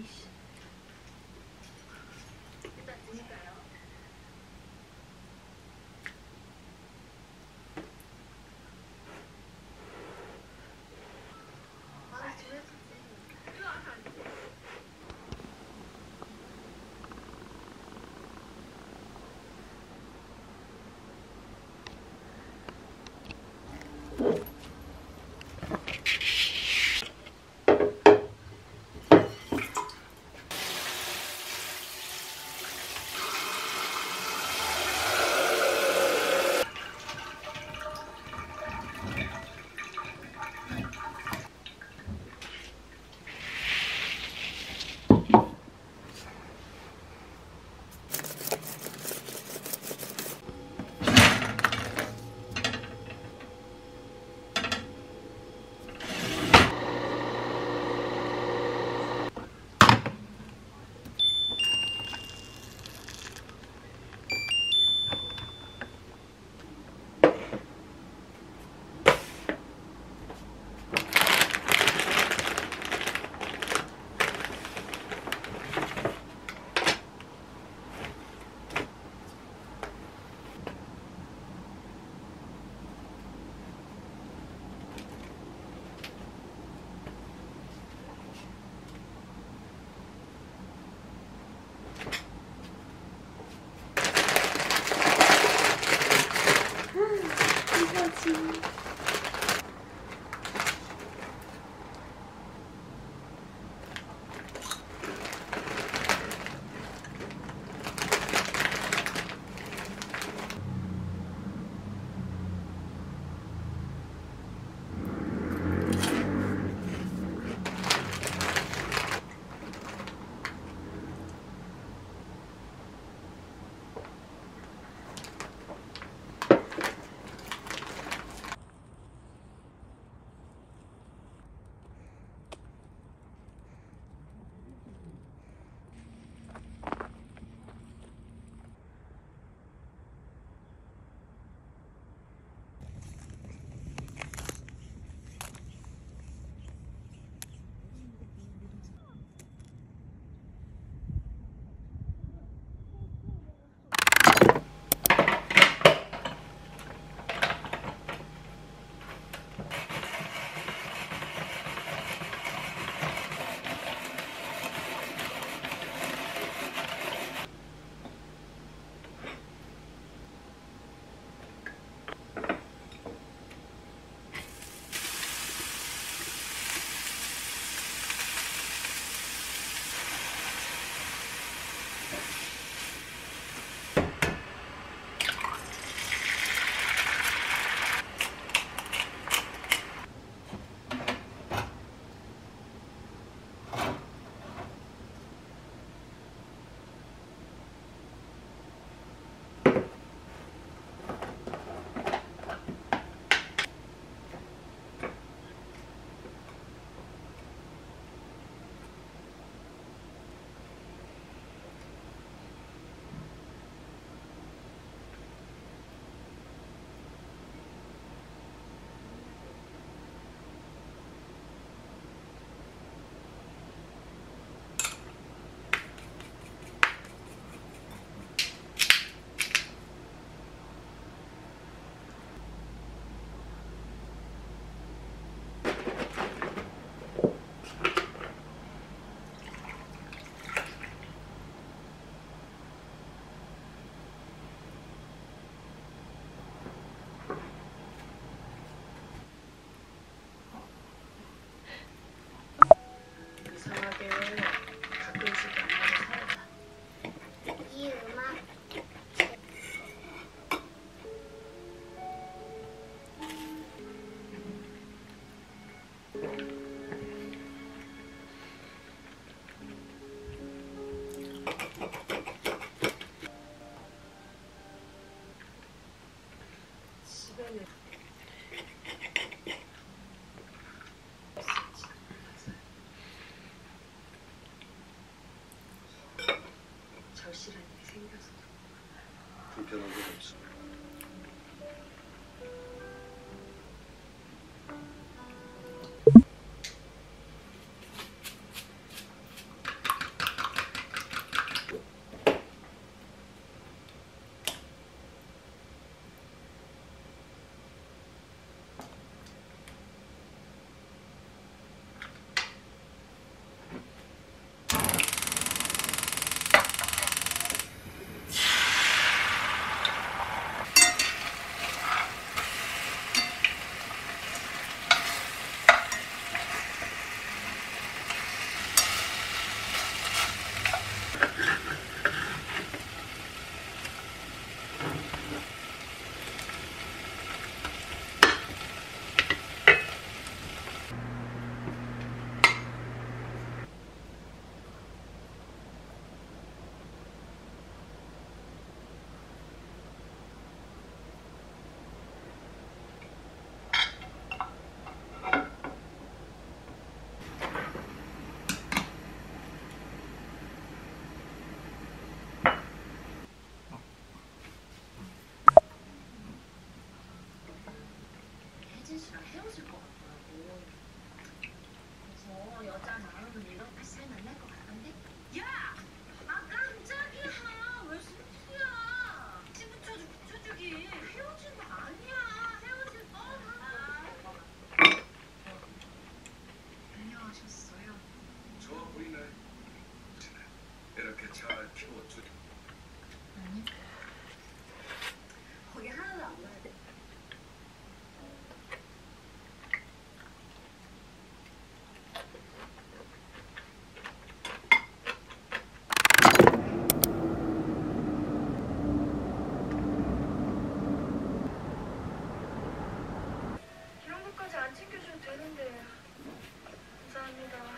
이씨. 절실한 일이 생겨서 불편한 건 없어. 잘 키워주는 아니 거기 하나도 안 봐야 돼. 이런 것까지 안 챙겨줘도 되는데. 감사합니다.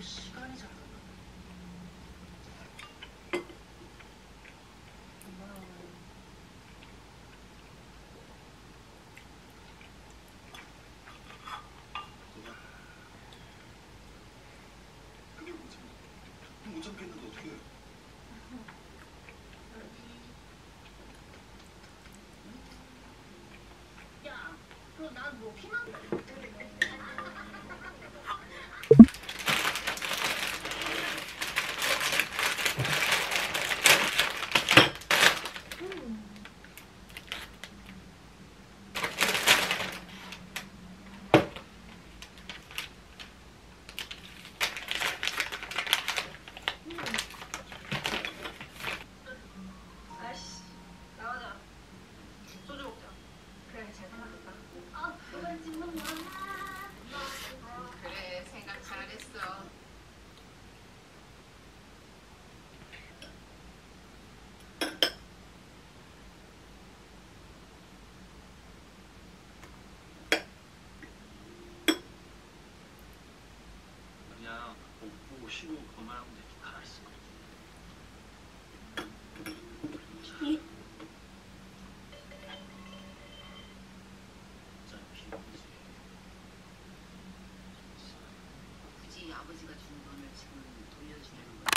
시간이 잘 가네. 고마워. 근데 못 잡겠는데 어떻게 해? 야, 그럼 난 뭐 피만 보시고 그만하면 되지. 가만히 있어. 굳이 아버지가 준 돈을 지금 돌려주려는 거야.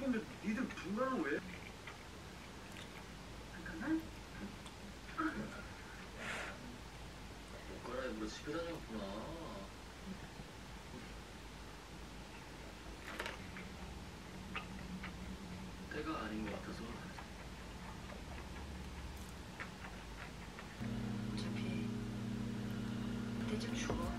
근데 니들 분간은 왜? 잠깐만. 옷가라에 물에 집에 다녔구나. 때가 아닌 것 같아서. 어차피 그때 좀 죽어.